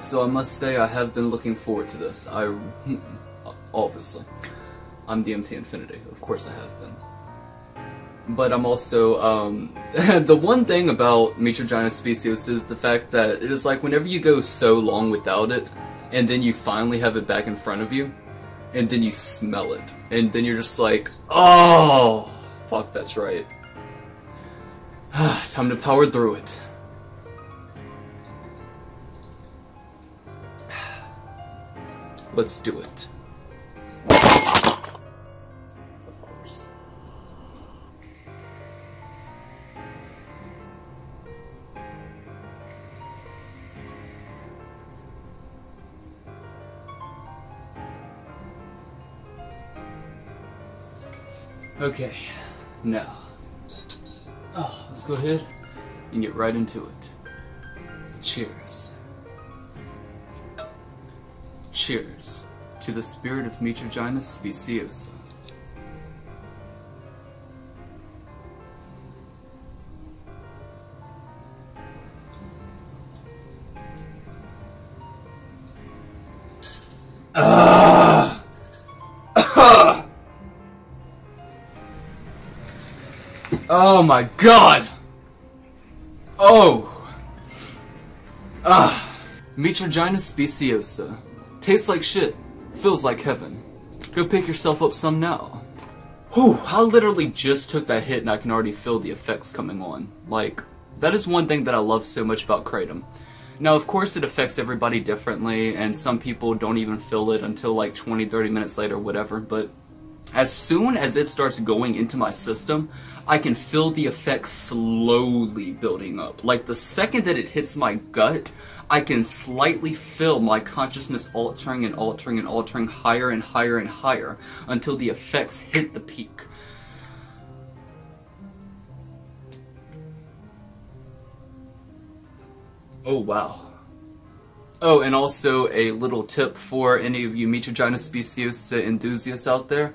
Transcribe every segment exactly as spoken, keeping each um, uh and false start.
yet, so I must say I have been looking forward to this. I, obviously. I'm D M T Infinity, of course I have been. But I'm also, um, the one thing about Mitragyna speciosa is the fact that it is like whenever you go so long without it, and then you finally have it back in front of you, and then you smell it, and then you're just like, oh, fuck, that's right. Time to power through it. Let's do it. Of course. Okay, now, oh, let's go ahead and get right into it. Cheers. Cheers to the spirit of Mitragyna speciosa. Ah! Ah! Oh my God! Oh! Ah! Mitragyna speciosa. Tastes like shit. Feels like heaven. Go pick yourself up some now. Whew, I literally just took that hit and I can already feel the effects coming on. Like, that is one thing that I love so much about kratom. Now, of course, it affects everybody differently, and some people don't even feel it until like twenty, thirty minutes later, whatever, but as soon as it starts going into my system, I can feel the effects slowly building up. Like the second that it hits my gut, I can slightly feel my consciousness altering and altering and altering higher and higher and higher until the effects hit the peak. Oh wow. Oh, and also a little tip for any of you Mitragyna speciosa enthusiasts out there.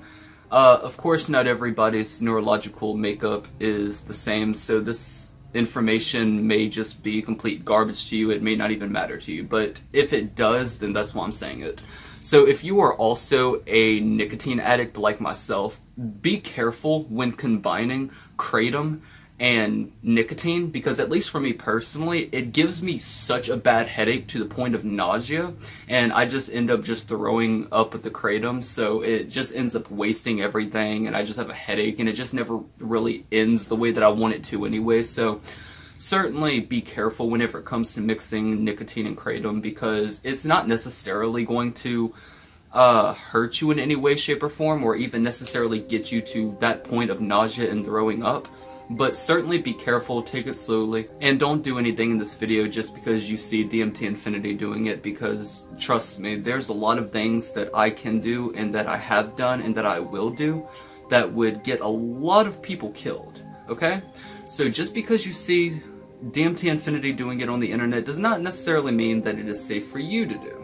Uh, of course, not everybody's neurological makeup is the same, so this information may just be complete garbage to you. It may not even matter to you, but if it does, then that's why I'm saying it. So if you are also a nicotine addict like myself, be careful when combining kratom and nicotine, because at least for me personally, it gives me such a bad headache to the point of nausea, and I just end up just throwing up with the kratom, so it just ends up wasting everything, and I just have a headache, and it just never really ends the way that I want it to anyway. So certainly be careful whenever it comes to mixing nicotine and kratom, because it's not necessarily going to Uh, hurt you in any way, shape, or form, or even necessarily get you to that point of nausea and throwing up. But certainly be careful, take it slowly, and don't do anything in this video just because you see D M T Infinity doing it, because trust me, there's a lot of things that I can do and that I have done and that I will do that would get a lot of people killed, okay? So just because you see D M T Infinity doing it on the internet does not necessarily mean that it is safe for you to do.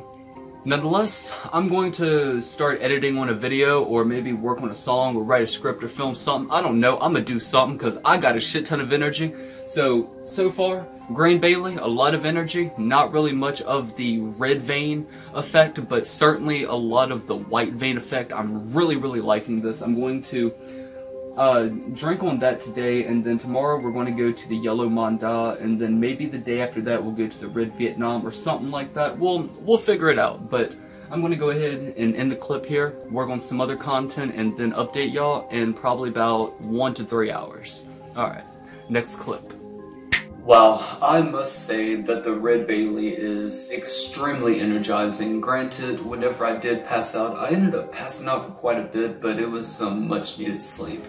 Nonetheless, I'm going to start editing on a video, or maybe work on a song, or write a script, or film something. I don't know. I'm gonna do something because I got a shit ton of energy. So, so far, Green Bailey, a lot of energy. Not really much of the red vein effect, but certainly a lot of the white vein effect. I'm really, really liking this. I'm going to uh, drink on that today, and then tomorrow we're going to go to the Yellow Maeng Da, and then maybe the day after that we'll go to the Red Vietnam or something like that. We'll, we'll figure it out, but I'm going to go ahead and end the clip here, work on some other content, and then update y'all in probably about one to three hours. Alright, next clip. Wow, I must say that the Red Bailey is extremely energizing. Granted, whenever I did pass out, I ended up passing out for quite a bit, but it was some much needed sleep.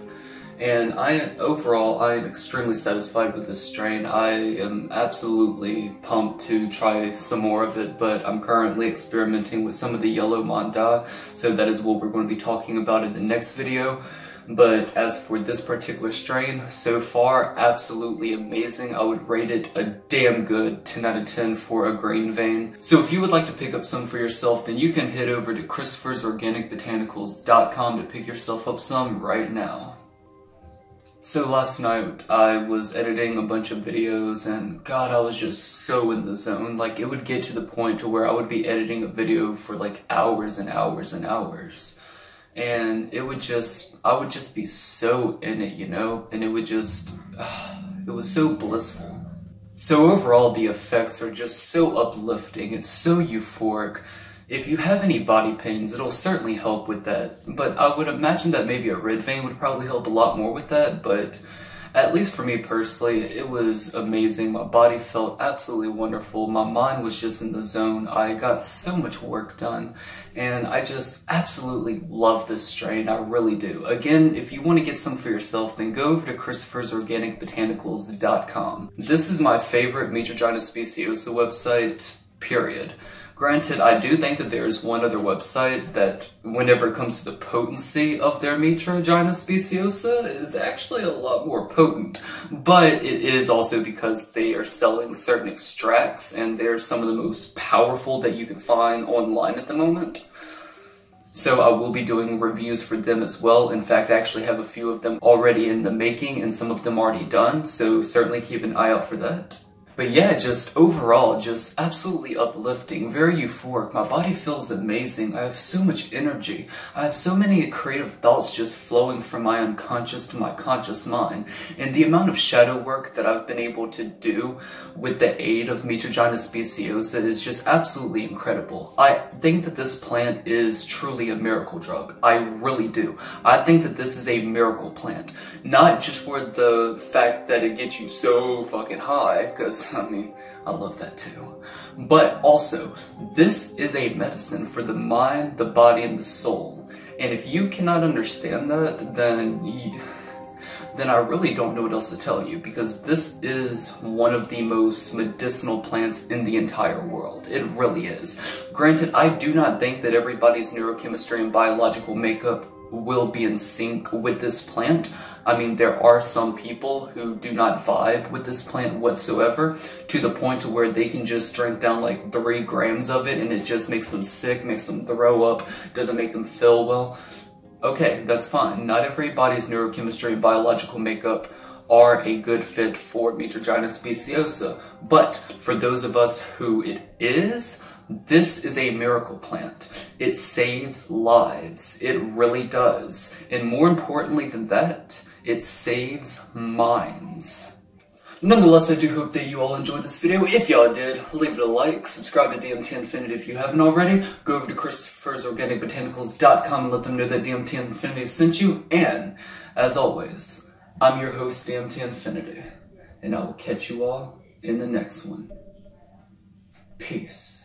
And I, overall, I am extremely satisfied with this strain. I am absolutely pumped to try some more of it, but I'm currently experimenting with some of the Yellow Maeng Da, so that is what we're going to be talking about in the next video. But as for this particular strain, so far, absolutely amazing. I would rate it a damn good ten out of ten for a green vein. So if you would like to pick up some for yourself, then you can head over to Christopher's Organic Botanicals dot com to pick yourself up some right now. So last night, I was editing a bunch of videos, and god, I was just so in the zone. Like, it would get to the point to where I would be editing a video for like hours and hours and hours. And it would just, I would just be so in it, you know? And it would just, uh, it was so blissful. So overall, the effects are just so uplifting, it's so euphoric. If you have any body pains, it'll certainly help with that, but I would imagine that maybe a red vein would probably help a lot more with that, but at least for me personally, it was amazing. My body felt absolutely wonderful. My mind was just in the zone. I got so much work done, and I just absolutely love this strain. I really do. Again, if you want to get some for yourself, then go over to Christopher's Organic Botanicals dot com. This is my favorite Mitragyna speciosa website, period. Granted, I do think that there is one other website that, whenever it comes to the potency of their Mitragyna speciosa, is actually a lot more potent. But it is also because they are selling certain extracts, and they're some of the most powerful that you can find online at the moment. So I will be doing reviews for them as well. In fact, I actually have a few of them already in the making, and some of them already done, so certainly keep an eye out for that. But yeah, just overall, just absolutely uplifting, very euphoric. My body feels amazing. I have so much energy. I have so many creative thoughts just flowing from my unconscious to my conscious mind. And the amount of shadow work that I've been able to do with the aid of Mitragyna speciosa is just absolutely incredible. I think that this plant is truly a miracle drug. I really do. I think that this is a miracle plant. Not just for the fact that it gets you so fucking high, because I mean, I love that too. But also, this is a medicine for the mind, the body, and the soul. And if you cannot understand that, then you, then I really don't know what else to tell you, because this is one of the most medicinal plants in the entire world. It really is. Granted, I do not think that everybody's neurochemistry and biological makeup will be in sync with this plant. I mean, there are some people who do not vibe with this plant whatsoever, to the point to where they can just drink down like three grams of it and it just makes them sick, makes them throw up, doesn't make them feel well. Okay, that's fine. Not everybody's neurochemistry and biological makeup are a good fit for Mitragyna speciosa, but for those of us who it is, this is a miracle plant. It saves lives. It really does. And more importantly than that, it saves minds. Nonetheless, I do hope that you all enjoyed this video. If y'all did, leave it a like, subscribe to D M T Infinity if you haven't already, go over to Christopher's Organic Botanicals dot com and let them know that D M T Infinity sent you, and as always, I'm your host, D M T Infinity, and I will catch you all in the next one. Peace.